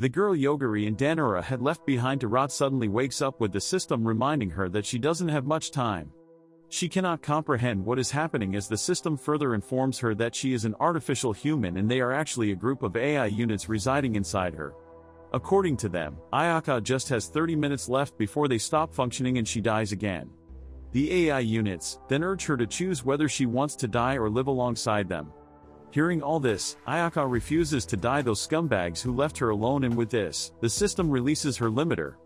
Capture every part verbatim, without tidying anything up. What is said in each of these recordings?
The girl Yogiri and Danura had left behind to rot suddenly wakes up with the system reminding her that she doesn't have much time. She cannot comprehend what is happening as the system further informs her that she is an artificial human and they are actually a group of A I units residing inside her. According to them, Ayaka just has thirty minutes left before they stop functioning and she dies again. The A I units then urge her to choose whether she wants to die or live alongside them. Hearing all this, Ayaka refuses to die those scumbags who left her alone, and with this, the system releases her limiter.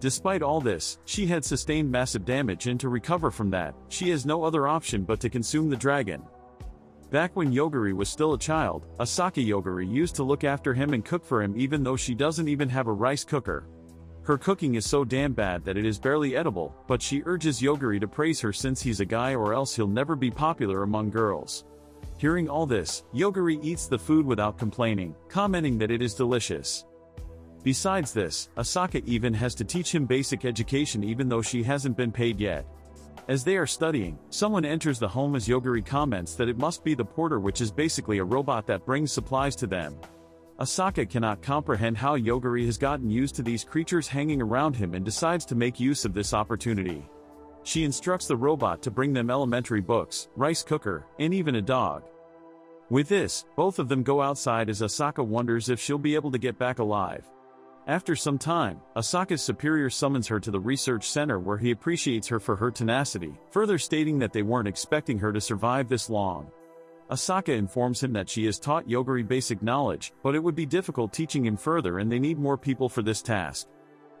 Despite all this, she had sustained massive damage, and to recover from that, she has no other option but to consume the dragon. Back when Yogiri was still a child, Asaka Yogiri used to look after him and cook for him, even though she doesn't even have a rice cooker. Her cooking is so damn bad that it is barely edible, but she urges Yogiri to praise her since he's a guy or else he'll never be popular among girls. Hearing all this, Yogiri eats the food without complaining, commenting that it is delicious. Besides this, Asaka even has to teach him basic education even though she hasn't been paid yet. As they are studying, someone enters the home as Yogiri comments that it must be the porter, which is basically a robot that brings supplies to them. Asaka cannot comprehend how Yogiri has gotten used to these creatures hanging around him and decides to make use of this opportunity. She instructs the robot to bring them elementary books, rice cooker, and even a dog. With this, both of them go outside as Asaka wonders if she'll be able to get back alive. After some time, Asaka's superior summons her to the research center where he appreciates her for her tenacity, further stating that they weren't expecting her to survive this long. Asaka informs him that she has taught Yogiri basic knowledge, but it would be difficult teaching him further and they need more people for this task.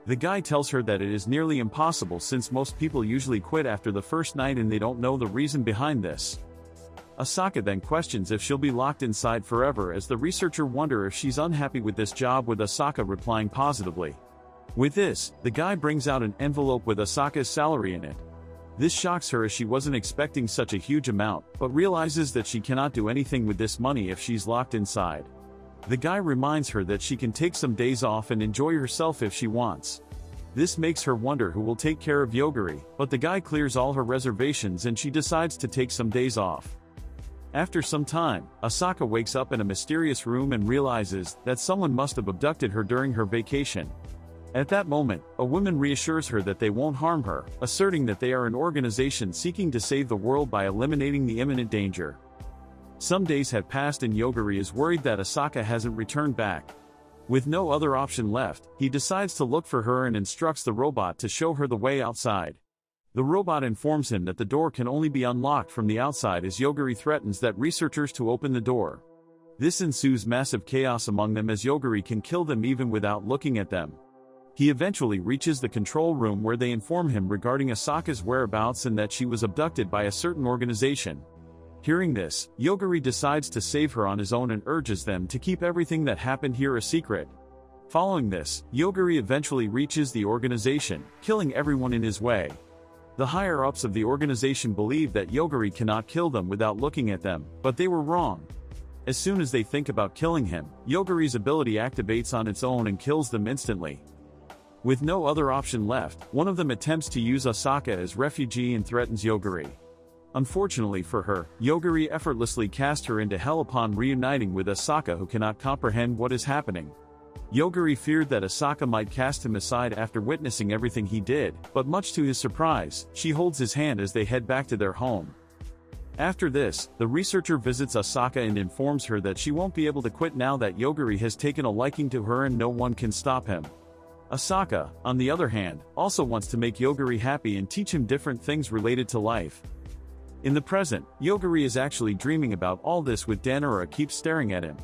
The guy tells her that it is nearly impossible since most people usually quit after the first night and they don't know the reason behind this. Asaka then questions if she'll be locked inside forever as the researcher wonders if she's unhappy with this job, with Asaka replying positively. With this, the guy brings out an envelope with Asaka's salary in it. This shocks her as she wasn't expecting such a huge amount, but realizes that she cannot do anything with this money if she's locked inside. The guy reminds her that she can take some days off and enjoy herself if she wants. This makes her wonder who will take care of Yogiri, but the guy clears all her reservations and she decides to take some days off. After some time, Asaka wakes up in a mysterious room and realizes that someone must have abducted her during her vacation. At that moment, a woman reassures her that they won't harm her, asserting that they are an organization seeking to save the world by eliminating the imminent danger. Some days have passed and Yogiri is worried that Asaka hasn't returned back. With no other option left, he decides to look for her and instructs the robot to show her the way outside. The robot informs him that the door can only be unlocked from the outside as Yogiri threatens that researchers to open the door. This ensues massive chaos among them as Yogiri can kill them even without looking at them. He eventually reaches the control room where they inform him regarding Asaka's whereabouts and that she was abducted by a certain organization. Hearing this, Yogiri decides to save her on his own and urges them to keep everything that happened here a secret. Following this, Yogiri eventually reaches the organization, killing everyone in his way. The higher-ups of the organization believe that Yogiri cannot kill them without looking at them, but they were wrong. As soon as they think about killing him, Yogiri's ability activates on its own and kills them instantly. With no other option left, one of them attempts to use Asaka as refugee and threatens Yogiri. Unfortunately for her, Yogiri effortlessly casts her into hell upon reuniting with Asaka, who cannot comprehend what is happening. Yogiri feared that Asaka might cast him aside after witnessing everything he did, but much to his surprise, she holds his hand as they head back to their home. After this, the researcher visits Asaka and informs her that she won't be able to quit now that Yogiri has taken a liking to her and no one can stop him. Asaka, on the other hand, also wants to make Yogiri happy and teach him different things related to life. In the present, Yogiri is actually dreaming about all this with Danura keeps staring at him.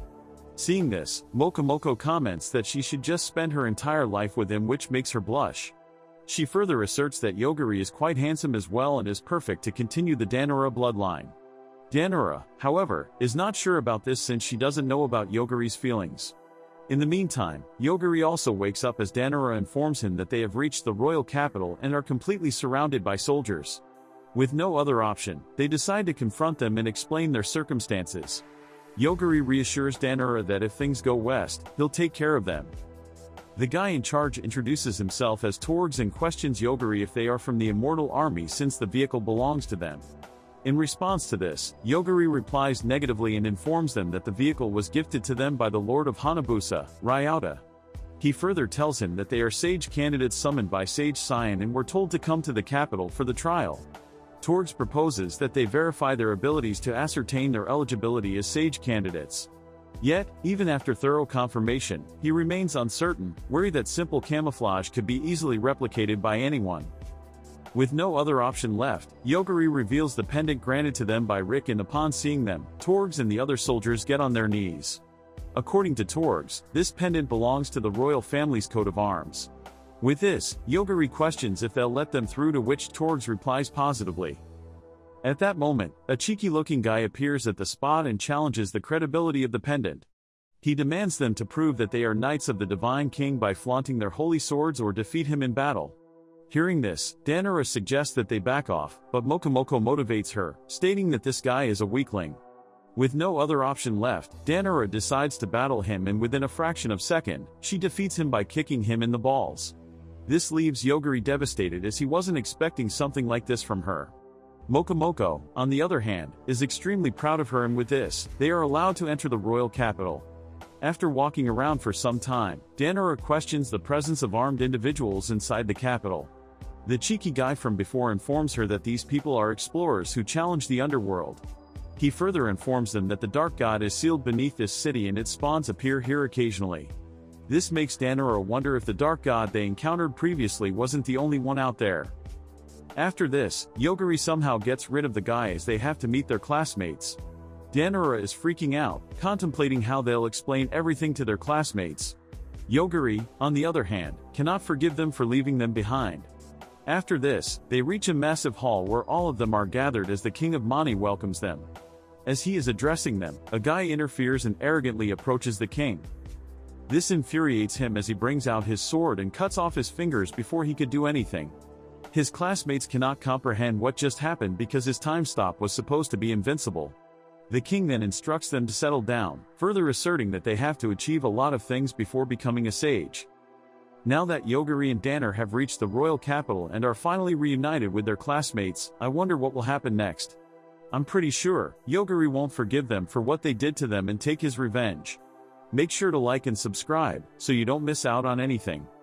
Seeing this, Mokomoko comments that she should just spend her entire life with him, which makes her blush. She further asserts that Yogiri is quite handsome as well and is perfect to continue the Danura bloodline. Danura, however, is not sure about this since she doesn't know about Yogiri's feelings. In the meantime, Yogiri also wakes up as Danura informs him that they have reached the royal capital and are completely surrounded by soldiers. With no other option, they decide to confront them and explain their circumstances. Yogiri reassures Danura that if things go west, he'll take care of them. The guy in charge introduces himself as Torgs and questions Yogiri if they are from the Immortal Army since the vehicle belongs to them. In response to this, Yogiri replies negatively and informs them that the vehicle was gifted to them by the Lord of Hanabusa, Ryota. He further tells him that they are sage candidates summoned by Sage Sion and were told to come to the capital for the trial. Torgs proposes that they verify their abilities to ascertain their eligibility as sage candidates. Yet, even after thorough confirmation, he remains uncertain, worried that simple camouflage could be easily replicated by anyone. With no other option left, Yogiri reveals the pendant granted to them by Rick, and upon seeing them, Torgs and the other soldiers get on their knees. According to Torgs, this pendant belongs to the royal family's coat of arms. With this, Yogiri questions if they'll let them through, to which Torgs replies positively. At that moment, a cheeky-looking guy appears at the spot and challenges the credibility of the pendant. He demands them to prove that they are knights of the Divine King by flaunting their holy swords or defeat him in battle. Hearing this, Danura suggests that they back off, but Mokomoko motivates her, stating that this guy is a weakling. With no other option left, Danura decides to battle him, and within a fraction of a second, she defeats him by kicking him in the balls. This leaves Yogiri devastated, as he wasn't expecting something like this from her. Mokomoko, on the other hand, is extremely proud of her, and with this, they are allowed to enter the royal capital. After walking around for some time, Danura questions the presence of armed individuals inside the capital. The cheeky guy from before informs her that these people are explorers who challenge the underworld. He further informs them that the Dark God is sealed beneath this city and its spawns appear here occasionally. This makes Danura wonder if the Dark God they encountered previously wasn't the only one out there. After this, Yogiri somehow gets rid of the guy, as they have to meet their classmates. Danura is freaking out, contemplating how they'll explain everything to their classmates. Yogiri, on the other hand, cannot forgive them for leaving them behind. After this, they reach a massive hall where all of them are gathered as the King of Mani welcomes them. As he is addressing them, a guy interferes and arrogantly approaches the king. This infuriates him, as he brings out his sword and cuts off his fingers before he could do anything. His classmates cannot comprehend what just happened, because his time stop was supposed to be invincible. The king then instructs them to settle down, further asserting that they have to achieve a lot of things before becoming a sage. Now that Yogiri and Danner have reached the royal capital and are finally reunited with their classmates, I wonder what will happen next. I'm pretty sure Yogiri won't forgive them for what they did to them and take his revenge. Make sure to like and subscribe, so you don't miss out on anything.